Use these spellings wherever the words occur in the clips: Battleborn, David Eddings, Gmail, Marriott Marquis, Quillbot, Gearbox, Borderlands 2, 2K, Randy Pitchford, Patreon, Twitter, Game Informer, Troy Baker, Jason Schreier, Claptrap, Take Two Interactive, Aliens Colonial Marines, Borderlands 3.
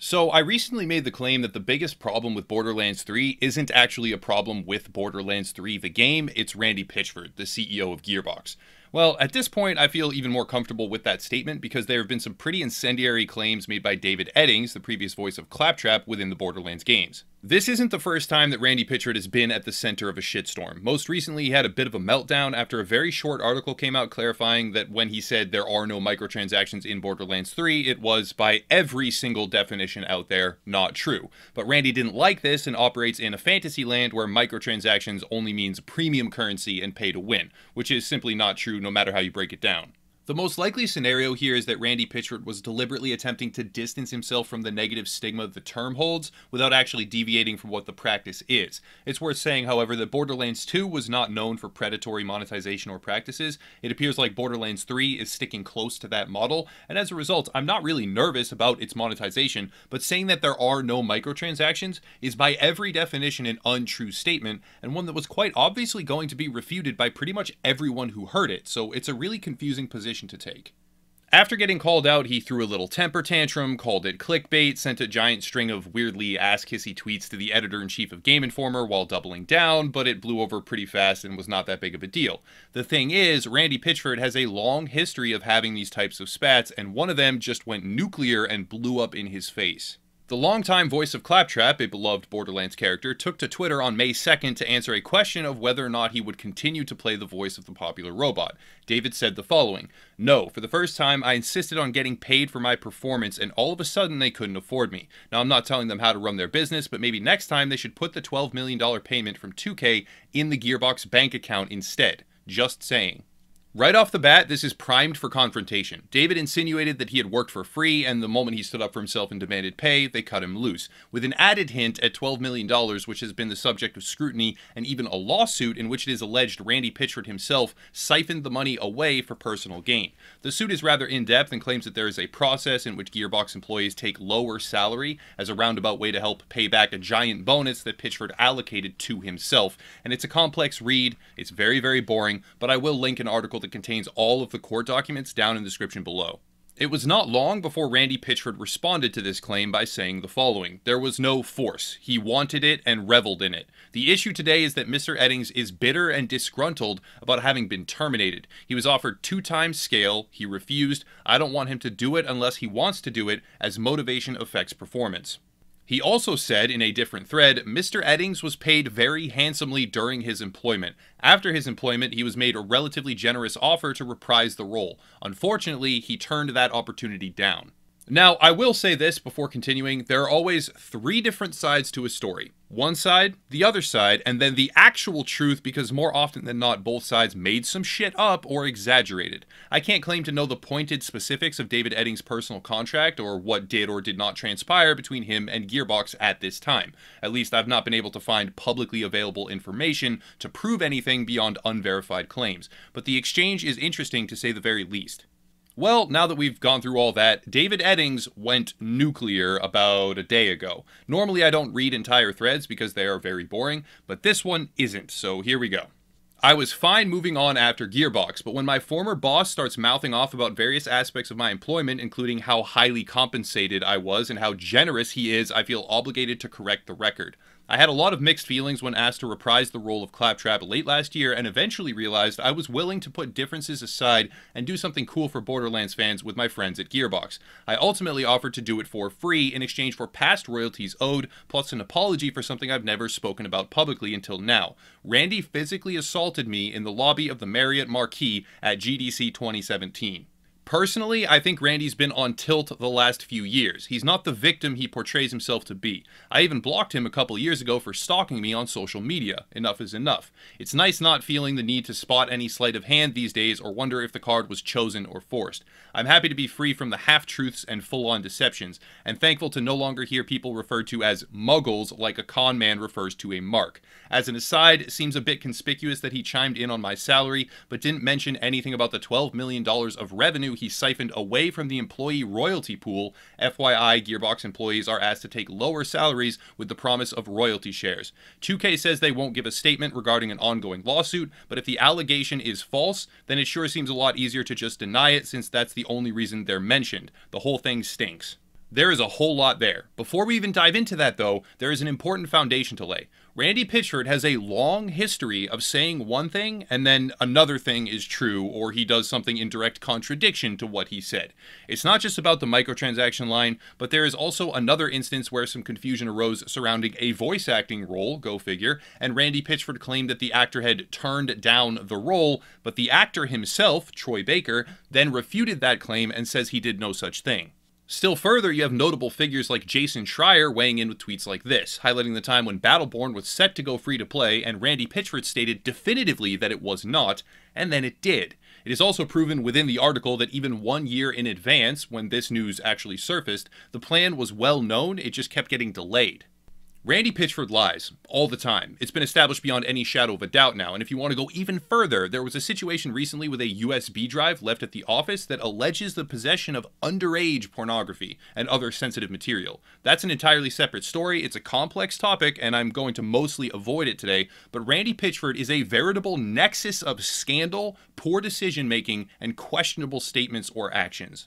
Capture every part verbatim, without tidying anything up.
So I recently made the claim that the biggest problem with Borderlands three isn't actually a problem with Borderlands three the game, it's Randy Pitchford, the C E O of Gearbox. Well, at this point, I feel even more comfortable with that statement because there have been some pretty incendiary claims made by David Eddings, the previous voice of Claptrap, within the Borderlands games. This isn't the first time that Randy Pitchford has been at the center of a shitstorm. Most recently, he had a bit of a meltdown after a very short article came out clarifying that when he said there are no microtransactions in Borderlands three, it was by every single definition out there not true. But Randy didn't like this and operates in a fantasy land where microtransactions only means premium currency and pay to win, which is simply not true no matter how you break it down. The most likely scenario here is that Randy Pitchford was deliberately attempting to distance himself from the negative stigma the term holds without actually deviating from what the practice is. It's worth saying, however, that Borderlands two was not known for predatory monetization or practices. It appears like Borderlands three is sticking close to that model, and as a result, I'm not really nervous about its monetization, but saying that there are no microtransactions is by every definition an untrue statement, and one that was quite obviously going to be refuted by pretty much everyone who heard it, so it's a really confusing position to take. After getting called out, he threw a little temper tantrum, called it clickbait, sent a giant string of weirdly ass-kissy tweets to the editor-in-chief of Game Informer while doubling down, but it blew over pretty fast and was not that big of a deal. The thing is, Randy Pitchford has a long history of having these types of spats, and one of them just went nuclear and blew up in his face. The longtime voice of Claptrap, a beloved Borderlands character, took to Twitter on May second to answer a question of whether or not he would continue to play the voice of the popular robot. David said the following: "No, for the first time, I insisted on getting paid for my performance, and all of a sudden they couldn't afford me. Now, I'm not telling them how to run their business, but maybe next time they should put the twelve million dollar payment from two K in the Gearbox bank account instead. Just saying." Right off the bat, this is primed for confrontation. David insinuated that he had worked for free, and the moment he stood up for himself and demanded pay, they cut him loose, with an added hint at twelve million dollars, which has been the subject of scrutiny and even a lawsuit in which it is alleged Randy Pitchford himself siphoned the money away for personal gain. The suit is rather in-depth and claims that there is a process in which Gearbox employees take lower salary as a roundabout way to help pay back a giant bonus that Pitchford allocated to himself. And it's a complex read, it's very, very boring, but I will link an article that contains all of the court documents down in the description below. It was not long before Randy Pitchford responded to this claim by saying the following: "There was no force. He wanted it and reveled in it. The issue today is that Mister Eddings is bitter and disgruntled about having been terminated. He was offered two times scale. He refused. I don't want him to do it unless he wants to do it, as motivation affects performance." He also said in a different thread, "Mister Eddings was paid very handsomely during his employment. After his employment, he was made a relatively generous offer to reprise the role. Unfortunately, he turned that opportunity down." Now, I will say this before continuing, there are always three different sides to a story. One side, the other side, and then the actual truth, because more often than not, both sides made some shit up or exaggerated. I can't claim to know the pointed specifics of David Eddings' personal contract or what did or did not transpire between him and Gearbox at this time. At least I've not been able to find publicly available information to prove anything beyond unverified claims, but the exchange is interesting to say the very least. Well, now that we've gone through all that, David Eddings went nuclear about a day ago. Normally I don't read entire threads because they are very boring, but this one isn't, so here we go. "I was fine moving on after Gearbox, but when my former boss starts mouthing off about various aspects of my employment, including how highly compensated I was and how generous he is, I feel obligated to correct the record. I had a lot of mixed feelings when asked to reprise the role of Claptrap late last year and eventually realized I was willing to put differences aside and do something cool for Borderlands fans with my friends at Gearbox. I ultimately offered to do it for free in exchange for past royalties owed, plus an apology for something I've never spoken about publicly until now. Randy physically assaulted me in the lobby of the Marriott Marquis at G D C twenty seventeen. Personally, I think Randy's been on tilt the last few years. He's not the victim he portrays himself to be. I even blocked him a couple years ago for stalking me on social media. Enough is enough. It's nice not feeling the need to spot any sleight of hand these days or wonder if the card was chosen or forced. I'm happy to be free from the half-truths and full-on deceptions, and thankful to no longer hear people referred to as muggles like a con man refers to a mark. As an aside, it seems a bit conspicuous that he chimed in on my salary, but didn't mention anything about the twelve million dollars of revenue he siphoned away from the employee royalty pool. F Y I, Gearbox employees are asked to take lower salaries with the promise of royalty shares. two K says they won't give a statement regarding an ongoing lawsuit, but if the allegation is false, then it sure seems a lot easier to just deny it, since that's the only reason they're mentioned. The whole thing stinks. There is a whole lot there. Before we even dive into that, though, there is an important foundation to lay. Randy Pitchford has a long history of saying one thing and then another thing is true, or he does something in direct contradiction to what he said. It's not just about the microtransaction line, but there is also another instance where some confusion arose surrounding a voice acting role, go figure, and Randy Pitchford claimed that the actor had turned down the role, but the actor himself, Troy Baker, then refuted that claim and says he did no such thing. Still further, you have notable figures like Jason Schreier weighing in with tweets like this, highlighting the time when Battleborn was set to go free-to-play, and Randy Pitchford stated definitively that it was not, and then it did. It is also proven within the article that even one year in advance, when this news actually surfaced, the plan was well known, it just kept getting delayed. Randy Pitchford lies, all the time. It's been established beyond any shadow of a doubt now, and if you want to go even further, there was a situation recently with a U S B drive left at the office that alleges the possession of underage pornography and other sensitive material. That's an entirely separate story, it's a complex topic, and I'm going to mostly avoid it today, but Randy Pitchford is a veritable nexus of scandal, poor decision-making, and questionable statements or actions.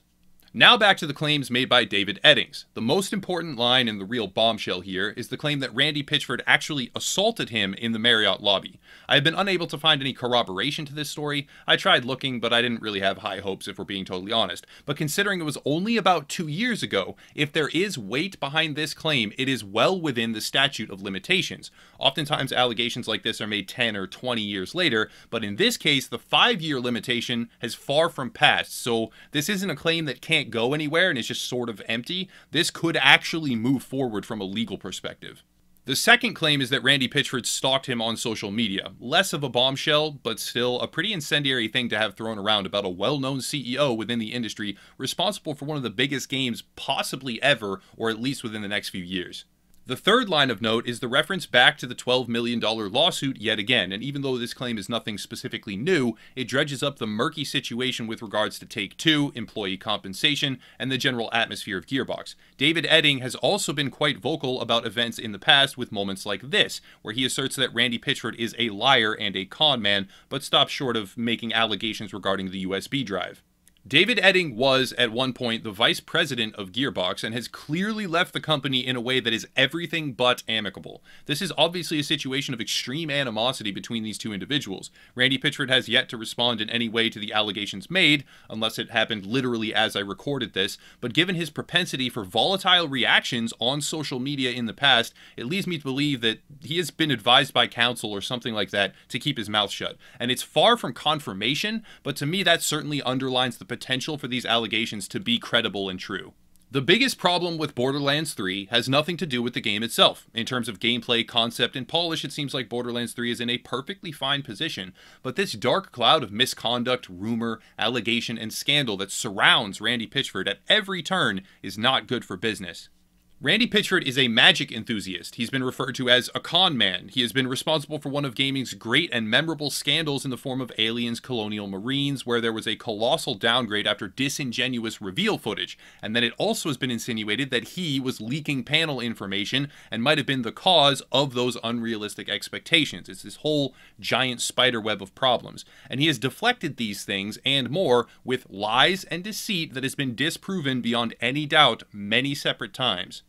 Now back to the claims made by David Eddings. The most important line in the real bombshell here is the claim that Randy Pitchford actually assaulted him in the Marriott lobby. I have been unable to find any corroboration to this story. I tried looking, but I didn't really have high hopes, if we're being totally honest. But considering it was only about two years ago, if there is weight behind this claim, it is well within the statute of limitations. Oftentimes allegations like this are made ten or twenty years later, but in this case, the five-year limitation has far from passed, so this isn't a claim that can't go anywhere and it's just sort of empty. This could actually move forward from a legal perspective. The second claim is that Randy Pitchford stalked him on social media. Less of a bombshell, but still a pretty incendiary thing to have thrown around about a well-known C E O within the industry responsible for one of the biggest games possibly ever, or at least within the next few years. The third line of note is the reference back to the twelve million dollar lawsuit yet again, and even though this claim is nothing specifically new, it dredges up the murky situation with regards to Take Two, employee compensation, and the general atmosphere of Gearbox. David Eddings has also been quite vocal about events in the past with moments like this, where he asserts that Randy Pitchford is a liar and a con man, but stops short of making allegations regarding the U S B drive. David Eddings was, at one point, the vice president of Gearbox and has clearly left the company in a way that is everything but amicable. This is obviously a situation of extreme animosity between these two individuals. Randy Pitchford has yet to respond in any way to the allegations made, unless it happened literally as I recorded this, but given his propensity for volatile reactions on social media in the past, it leads me to believe that he has been advised by counsel or something like that to keep his mouth shut. And it's far from confirmation, but to me that certainly underlines the potential for these allegations to be credible and true. The biggest problem with Borderlands three has nothing to do with the game itself. In terms of gameplay, concept, and polish, it seems like Borderlands three is in a perfectly fine position, but this dark cloud of misconduct, rumor, allegation, and scandal that surrounds Randy Pitchford at every turn is not good for business. Randy Pitchford is a magic enthusiast. He's been referred to as a con man. He has been responsible for one of gaming's great and memorable scandals in the form of Aliens Colonial Marines, where there was a colossal downgrade after disingenuous reveal footage. And then it also has been insinuated that he was leaking panel information and might have been the cause of those unrealistic expectations. It's this whole giant spider web of problems. And he has deflected these things and more with lies and deceit that has been disproven beyond any doubt many separate times.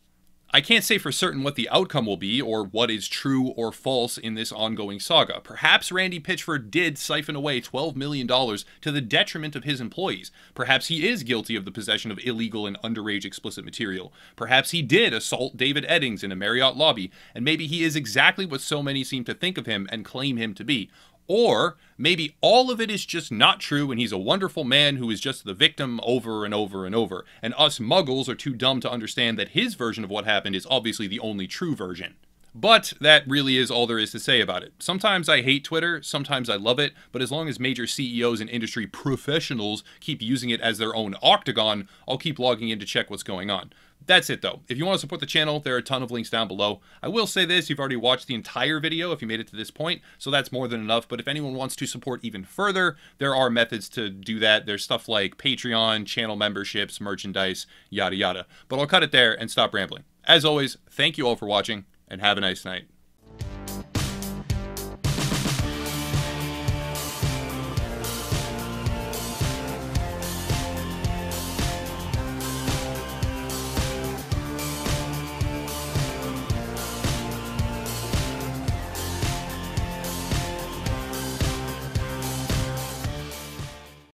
I can't say for certain what the outcome will be or what is true or false in this ongoing saga. Perhaps Randy Pitchford did siphon away twelve million dollars to the detriment of his employees. Perhaps he is guilty of the possession of illegal and underage explicit material. Perhaps he did assault David Eddings in a Marriott lobby, and maybe he is exactly what so many seem to think of him and claim him to be. Or maybe all of it is just not true and he's a wonderful man who is just the victim over and over and over, and us muggles are too dumb to understand that his version of what happened is obviously the only true version. But that really is all there is to say about it. Sometimes I hate Twitter, sometimes I love it, but as long as major C E Os and industry professionals keep using it as their own octagon, I'll keep logging in to check what's going on. That's it though. If you want to support the channel, there are a ton of links down below. I will say this, you've already watched the entire video if you made it to this point, so that's more than enough. But if anyone wants to support even further, there are methods to do that. There's stuff like Patreon, channel memberships, merchandise, yada yada. But I'll cut it there and stop rambling. As always, thank you all for watching, and have a nice night.